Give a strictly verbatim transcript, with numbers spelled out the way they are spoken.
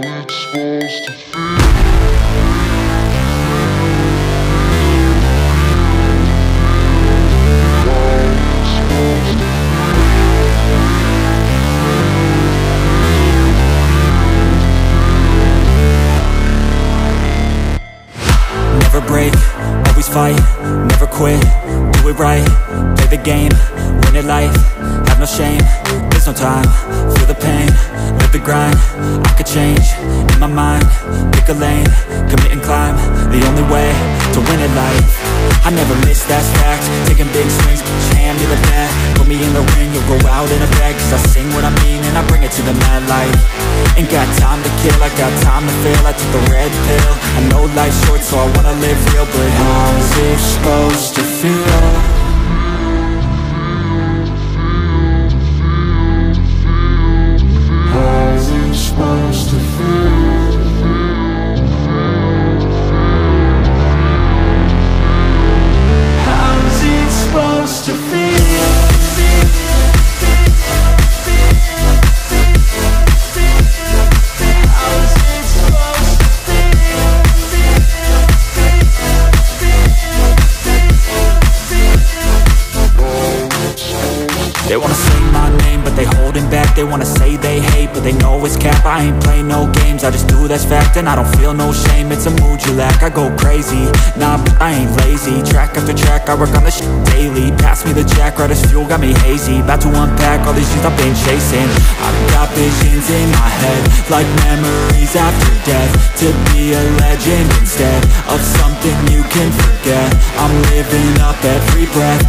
it's supposed to feel. Never break, always fight, never quit, do it right, play the game, win it life, have no shame, there's no time, feel the pain, live the grind, I could change, in my mind, pick a lane, commit and climb, the only way to win it life, I never miss, that's fact, taking big swings, jam, you're the bat, put me in the ring, you'll go out in a bag, cause I sing what I mean and I bring it to the mad light. Ain't got time to kill, I got time to feel. I took the red pill, I know life's short, so I wanna live real. But how's it supposed to feel? How's it supposed to feel? How's it supposed to feel? They wanna say my name, but they holding back. They wanna say they hate, but they know it's cap. I ain't play no games, I just do, that's fact. And I don't feel no shame, it's a mood you lack. I go crazy, nah, but I ain't lazy. Track after track, I work on this shit daily. Pass me the jack, right as fuel, got me hazy. About to unpack all these shit I've been chasing. I've got visions in my head, like memories after death. To be a legend instead of something you can forget. I'm living up every breath.